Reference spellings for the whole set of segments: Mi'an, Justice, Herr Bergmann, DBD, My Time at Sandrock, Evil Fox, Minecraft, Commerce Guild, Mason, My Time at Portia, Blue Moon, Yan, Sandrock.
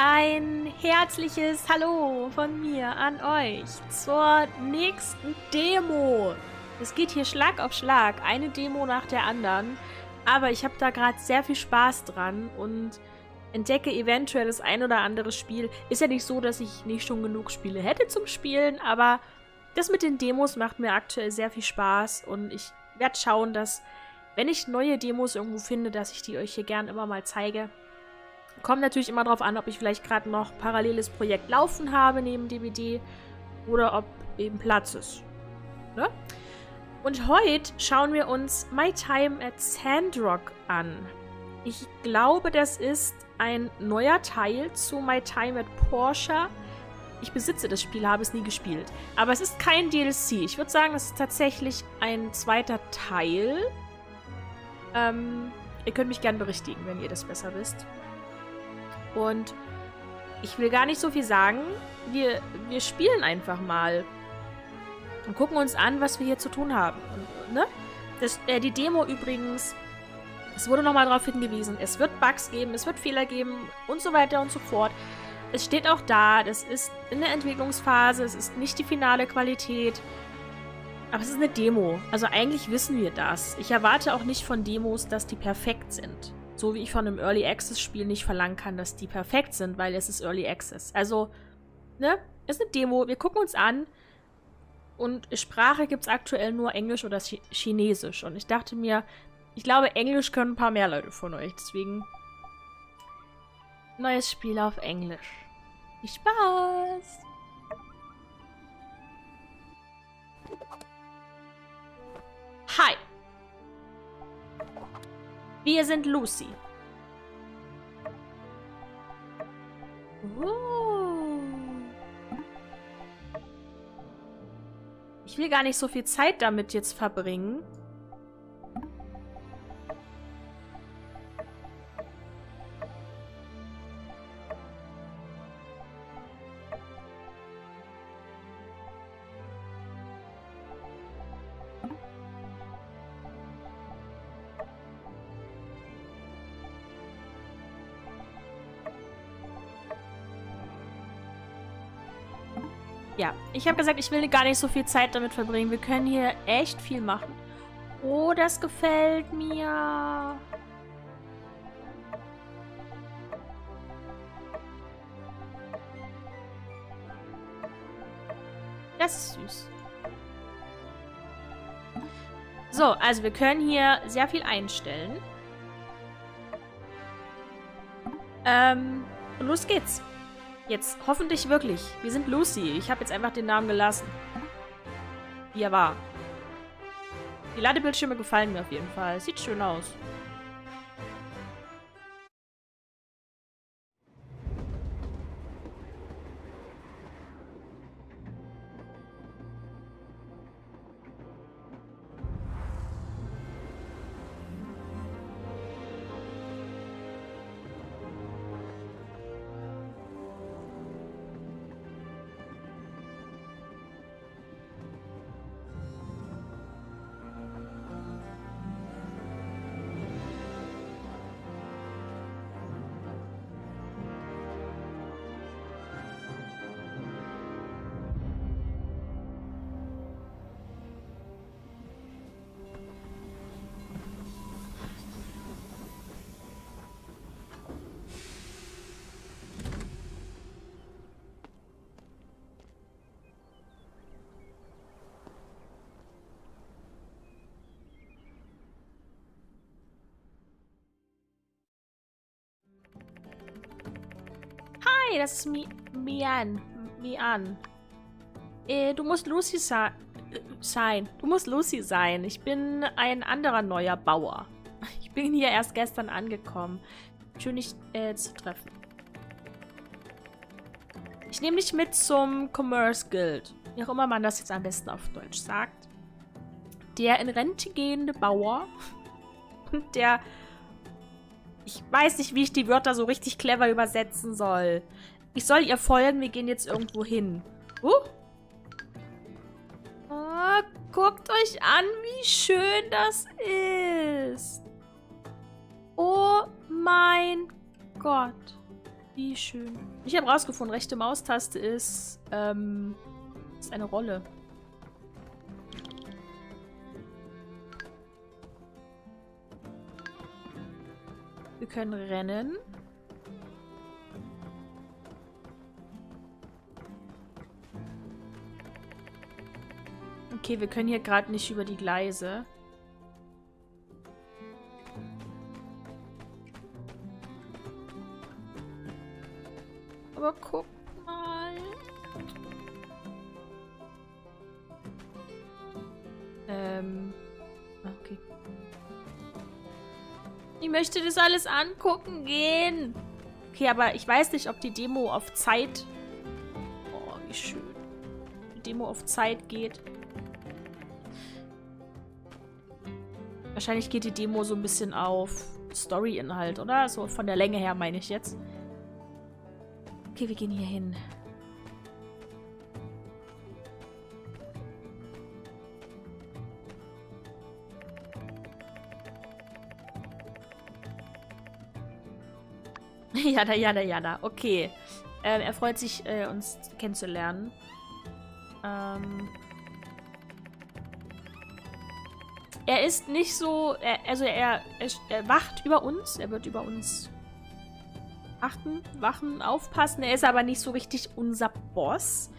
Ein herzliches Hallo von mir an euch zur nächsten Demo. Es geht hier Schlag auf Schlag, eine Demo nach der anderen. Aber ich habe da gerade sehr viel Spaß dran und entdecke eventuell das ein oder andere Spiel. Ist ja nicht so, dass ich nicht schon genug Spiele hätte zum Spielen, aber das mit den Demos macht mir aktuell sehr viel Spaß. Und ich werde schauen, dass, wenn ich neue Demos irgendwo finde, dass ich die euch hier gern immer mal zeige. Kommt natürlich immer darauf an, ob ich vielleicht gerade noch ein paralleles Projekt laufen habe neben DBD oder ob eben Platz ist. Ne? Und heute schauen wir uns My Time at Sandrock an. Ich glaube, das ist ein neuer Teil zu My Time at Portia. Ich besitze das Spiel, habe es nie gespielt. Aber es ist kein DLC. Ich würde sagen, es ist tatsächlich ein zweiter Teil. Ihr könnt mich gern berichtigen, wenn ihr das besser wisst. Und ich will gar nicht so viel sagen. Wir spielen einfach mal und gucken uns an, was wir hier zu tun haben. Und, ne? Die Demo übrigens, es wurde nochmal darauf hingewiesen, es wird Bugs geben, es wird Fehler geben und so weiter und so fort. Es steht auch da, das ist in der Entwicklungsphase, es ist nicht die finale Qualität. Aber es ist eine Demo. Also eigentlich wissen wir das. Ich erwarte auch nicht von Demos, dass die perfekt sind. So wie ich von einem Early Access Spiel nicht verlangen kann, dass die perfekt sind, weil es ist Early Access. Also, ne, ist eine Demo, wir gucken uns an und Sprache gibt es aktuell nur Englisch oder Chinesisch. Und ich dachte mir, ich glaube, Englisch können ein paar mehr Leute von euch, deswegen neues Spiel auf Englisch. Viel Spaß! Hi! Wir sind Lucy. Ich will gar nicht so viel Zeit damit jetzt verbringen. Ja, ich habe gesagt, ich will gar nicht so viel Zeit damit verbringen. Wir können hier echt viel machen. Oh, das gefällt mir. Das ist süß. So, also wir können hier sehr viel einstellen. Los geht's. Jetzt, hoffentlich wirklich. Wir sind Lucy. Ich habe jetzt einfach den Namen gelassen. Wie er war. Die Ladebildschirme gefallen mir auf jeden Fall. Sieht schön aus. Das ist Mi'an. Du musst Lucy sein. Du musst Lucy sein. Ich bin ein anderer neuer Bauer. Ich bin hier erst gestern angekommen. Schön, dich zu treffen. Ich nehme dich mit zum Commerce Guild. Wie auch immer man das jetzt am besten auf Deutsch sagt. Der in Rente gehende Bauer und der... Ich weiß nicht, wie ich die Wörter so richtig clever übersetzen soll. Ich soll ihr folgen, wir gehen jetzt irgendwo hin. Oh, guckt euch an, wie schön das ist. Oh mein Gott. Wie schön. Ich habe rausgefunden, rechte Maustaste ist eine Rolle. Wir können rennen. Okay, wir können hier gerade nicht über die Gleise. Aber guck mal. Okay. Ich möchte das alles angucken gehen. Okay, aber ich weiß nicht, ob die Demo auf Zeit... Oh, wie schön. Die Demo auf Zeit geht. Wahrscheinlich geht die Demo so ein bisschen auf Story-Inhalt, oder? So von der Länge her, meine ich jetzt. Okay, wir gehen hier hin. Jada, jada, jada. Okay. Er freut sich, uns kennenzulernen. Er ist nicht so... Er wacht über uns. Er wird über uns... wachen, aufpassen. Er ist aber nicht so richtig unser Boss.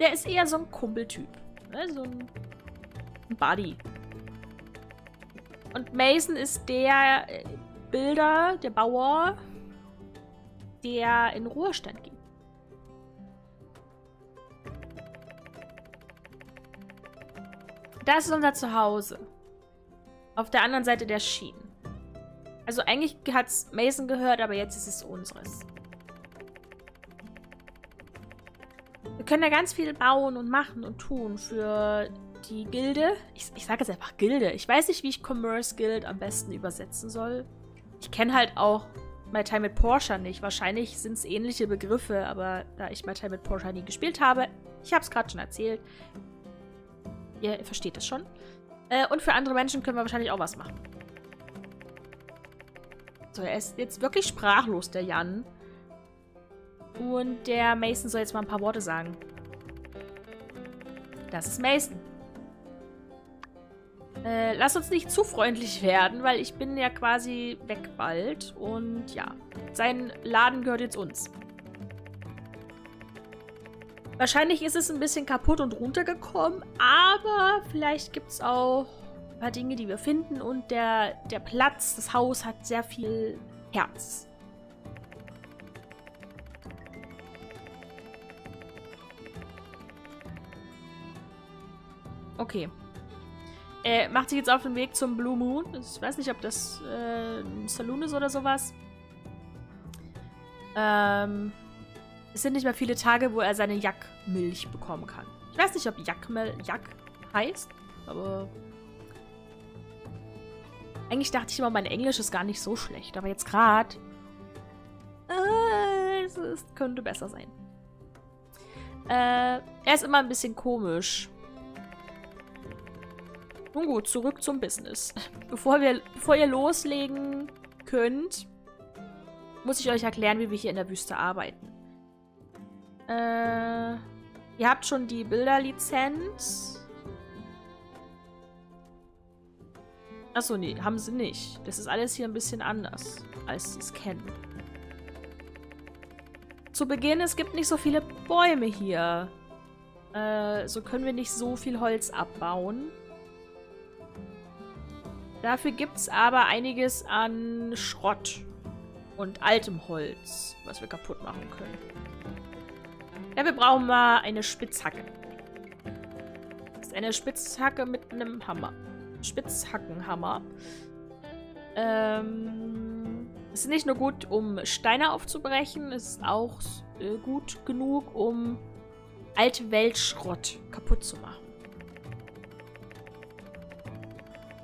Der ist eher so ein Kumpeltyp. Ne? So ein Buddy. Und Mason ist der Bilder, der Bauer, der in Ruhestand geht. Das ist unser Zuhause. Auf der anderen Seite der Schienen. Also eigentlich hat es Mason gehört, aber jetzt ist es unseres. Wir können da ganz viel bauen und machen und tun für die Gilde. Ich sage jetzt einfach Gilde. Ich weiß nicht, wie ich Commerce Guild am besten übersetzen soll. Ich kenne halt auch My Time at Portia nicht. Wahrscheinlich sind es ähnliche Begriffe, aber da ich My Time at Portia nie gespielt habe, ich habe es gerade schon erzählt. Ihr versteht das schon. Und für andere Menschen können wir wahrscheinlich auch was machen. So, er ist jetzt wirklich sprachlos, der Yan. Und der Mason soll jetzt mal ein paar Worte sagen. Das ist Mason. Lass uns nicht zu freundlich werden, weil ich bin ja quasi weg bald. Und ja, sein Laden gehört jetzt uns. Wahrscheinlich ist es ein bisschen kaputt und runtergekommen, aber vielleicht gibt es auch... ein paar Dinge, die wir finden, und der Platz, das Haus hat sehr viel Herz. Okay. Macht sich jetzt auf den Weg zum Blue Moon. Ich weiß nicht, ob das ein Saloon ist oder sowas. Es sind nicht mehr viele Tage, wo er seine Yak-Milch bekommen kann. Ich weiß nicht, ob Yak heißt, aber... Eigentlich dachte ich immer, mein Englisch ist gar nicht so schlecht. Aber jetzt gerade... es könnte besser sein. Er ist immer ein bisschen komisch. Nun gut, zurück zum Business. Bevor ihr loslegen könnt, muss ich euch erklären, wie wir hier in der Wüste arbeiten. Ihr habt schon die Bilderlizenz... Achso, nee, haben sie nicht. Das ist alles hier ein bisschen anders, als sie es kennen. Zu Beginn, es gibt nicht so viele Bäume hier. So können wir nicht so viel Holz abbauen. Dafür gibt es aber einiges an Schrott und altem Holz, was wir kaputt machen können. Dafür brauchen wir eine Spitzhacke. Das ist eine Spitzhacke mit einem Hammer. Spitzhackenhammer. Es ist nicht nur gut, um Steine aufzubrechen, es ist auch gut genug, um alte Weltschrott kaputt zu machen.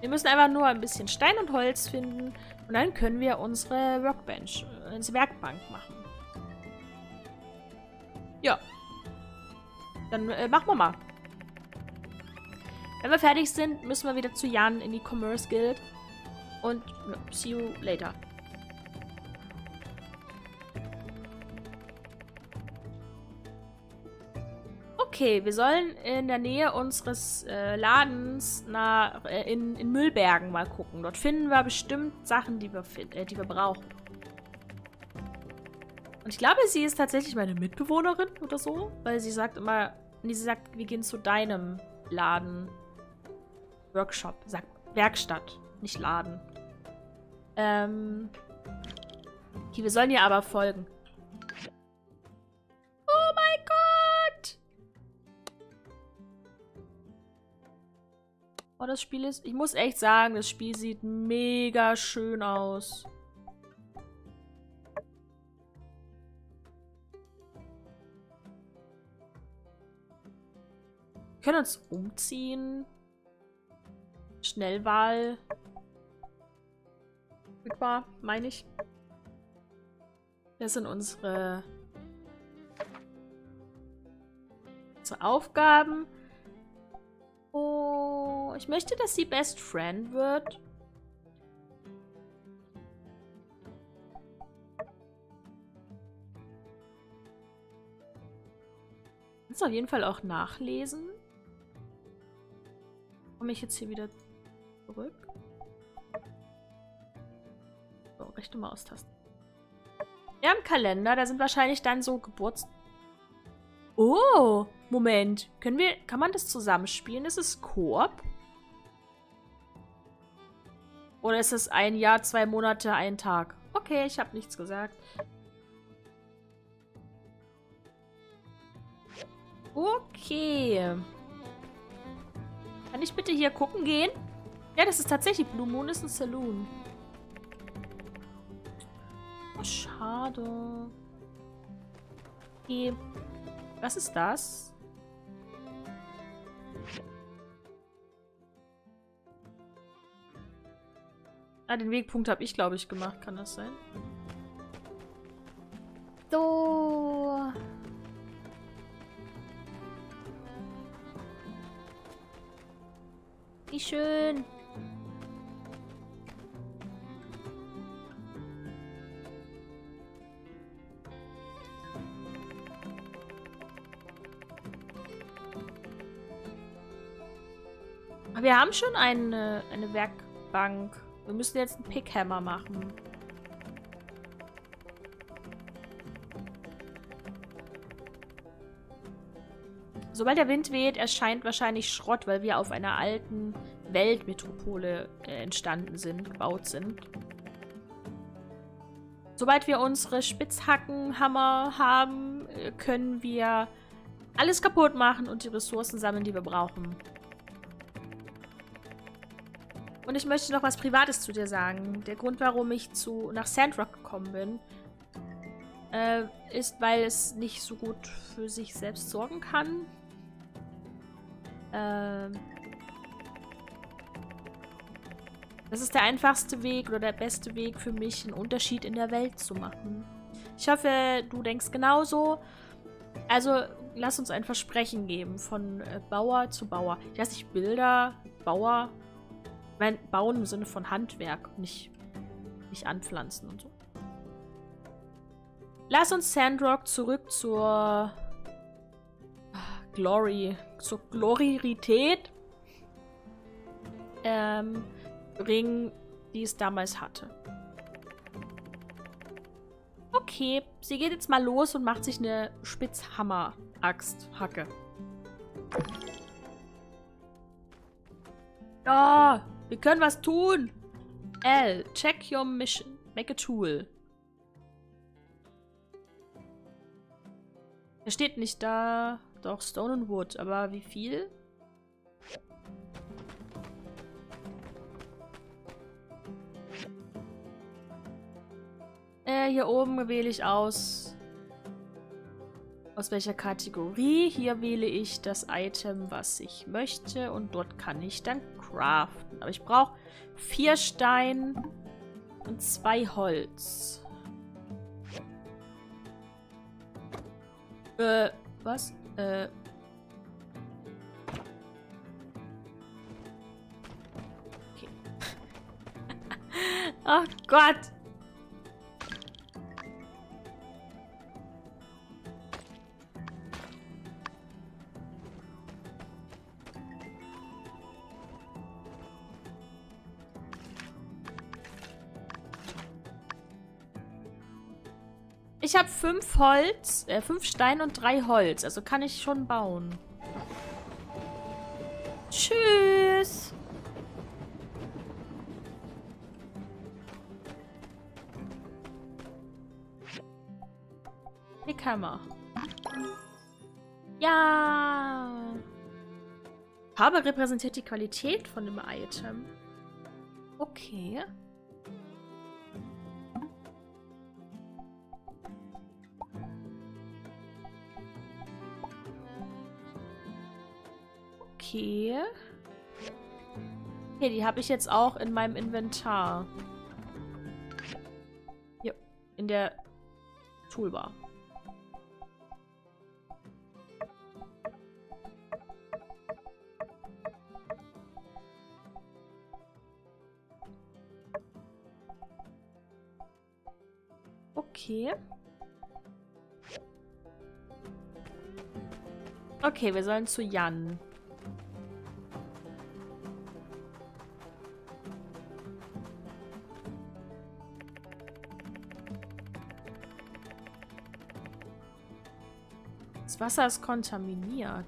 Wir müssen einfach nur ein bisschen Stein und Holz finden und dann können wir unsere Workbench, unsere Werkbank machen. Ja. Dann machen wir mal. Wenn wir fertig sind, müssen wir wieder zu Yan in die Commerce Guild. Und see you later. Okay, wir sollen in der Nähe unseres Ladens in Müllbergen mal gucken. Dort finden wir bestimmt Sachen, die wir brauchen. Und ich glaube, sie ist tatsächlich meine Mitbewohnerin oder so, weil sie sagt immer, nee, sie sagt, wir gehen zu deinem Laden. Workshop, sagt Werkstatt, nicht Laden. Okay, wir sollen ihr aber folgen. Oh mein Gott! Oh, das Spiel ist... Ich muss echt sagen, das Spiel sieht mega schön aus. Wir können uns umziehen. Schnellwahl. Rückbar, meine ich. Das sind unsere Aufgaben. Oh, ich möchte, dass sie Best Friend wird. Kannst du auf jeden Fall auch nachlesen. Komme ich jetzt hier wieder zurück? So, rechte Maustaste. Wir haben einen Kalender, da sind wahrscheinlich dann so Geburts... Oh, Moment. Kann man das zusammenspielen? Ist es Koop? Oder ist es 1 Jahr, 2 Monate, 1 Tag? Okay, ich habe nichts gesagt. Okay. Kann ich bitte hier gucken gehen? Ja, das ist tatsächlich Blue Moon, ist ein Saloon. Oh, schade. Okay. Was ist das? Ah, den Wegpunkt habe ich, glaube ich, gemacht. Kann das sein? So. Wie schön. Wir haben schon eine Werkbank. Wir müssen jetzt einen Pickhammer machen. Sobald der Wind weht, erscheint wahrscheinlich Schrott, weil wir auf einer alten Weltmetropole gebaut sind. Sobald wir unsere Spitzhackenhammer haben, können wir alles kaputt machen und die Ressourcen sammeln, die wir brauchen. Und ich möchte noch was Privates zu dir sagen. Der Grund, warum ich nach Sandrock gekommen bin, ist, weil es nicht so gut für sich selbst sorgen kann. Das ist der einfachste Weg oder der beste Weg für mich, einen Unterschied in der Welt zu machen. Ich hoffe, du denkst genauso. Also, lass uns ein Versprechen geben, von Bauer zu Bauer. Ich weiß nicht, Bauer... Ich meine, bauen im Sinne von Handwerk, nicht anpflanzen und so. Lass uns Sandrock zurück zur Gloriorität bringen, die es damals hatte. Okay, sie geht jetzt mal los und macht sich eine Spitzhammer-Axt-Hacke. Ja! Oh! Wir können was tun. L. Check your mission. Make a tool. Er steht nicht da. Doch, Stone and Wood. Aber wie viel? Hier oben wähle ich aus. Aus welcher Kategorie? Hier wähle ich das Item, was ich möchte. Und dort kann ich dann craften. Aber ich brauche 4 Stein und 2 Holz. Was? Okay. Oh Gott! Ich habe 5 Holz, 5 Stein und 3 Holz. Also kann ich schon bauen. Tschüss. Die Kammer. Ja. Farbe repräsentiert die Qualität von dem Item. Okay. Okay. Okay, die habe ich jetzt auch in meinem Inventar. Hier, in der Toolbar. Okay. Okay, wir sollen zu Yan. Das Wasser ist kontaminiert.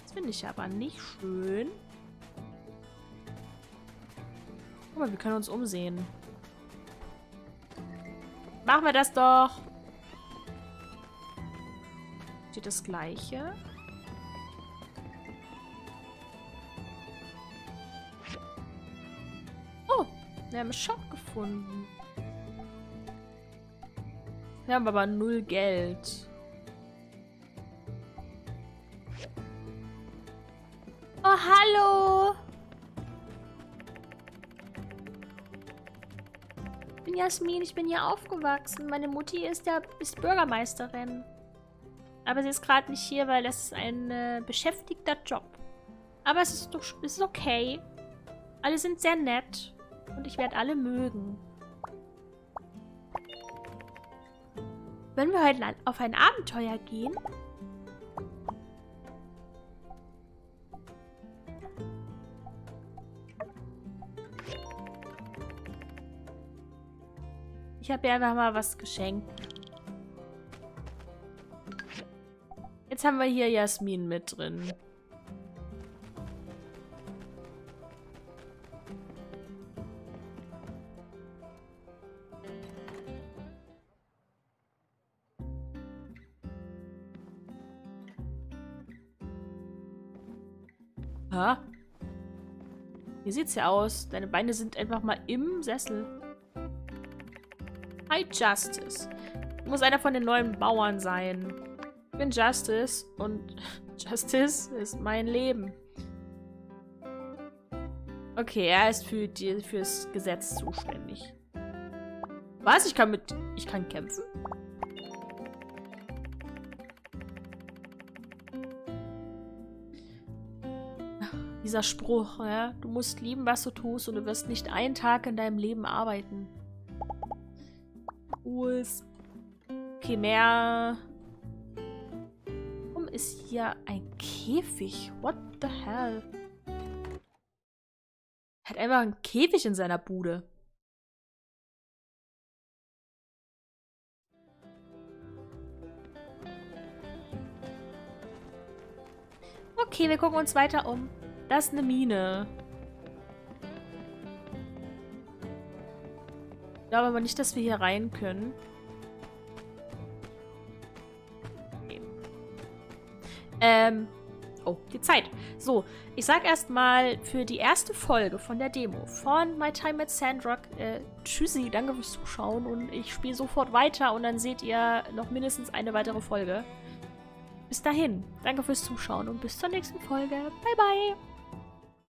Das finde ich aber nicht schön. Guck mal, wir können uns umsehen. Machen wir das doch. Steht das Gleiche? Oh, wir haben einen Shop gefunden. Wir haben aber 0 Geld. Oh, hallo. Ich bin Jasmin, ich bin hier aufgewachsen. Meine Mutti ist Bürgermeisterin. Aber sie ist gerade nicht hier, weil das ist ein beschäftigter Job. Aber es ist doch okay. Alle sind sehr nett. Und ich werde alle mögen. Wollen wir heute auf ein Abenteuer gehen? Ich habe ihr einfach mal was geschenkt. Jetzt haben wir hier Jasmin mit drin. Ha? Wie sieht's ja aus? Deine Beine sind einfach mal im Sessel. Hi, Justice. Du musst einer von den neuen Bauern sein. Ich bin Justice und Justice ist mein Leben. Okay, er ist fürs Gesetz zuständig. Was? Ich kann kämpfen? Dieser Spruch, ja? Du musst lieben, was du tust und du wirst nicht einen Tag in deinem Leben arbeiten. Okay, mehr. Warum ist hier ein Käfig? What the hell? Er hat einfach einen Käfig in seiner Bude. Okay, wir gucken uns weiter um. Das ist eine Mine. Ich glaube aber nicht, dass wir hier rein können. Okay. Oh, die Zeit. So, ich sag erstmal für die erste Folge von der Demo von My Time at Sandrock tschüssi, danke fürs Zuschauen und ich spiele sofort weiter und dann seht ihr noch mindestens eine weitere Folge. Bis dahin, danke fürs Zuschauen und bis zur nächsten Folge. Bye, bye!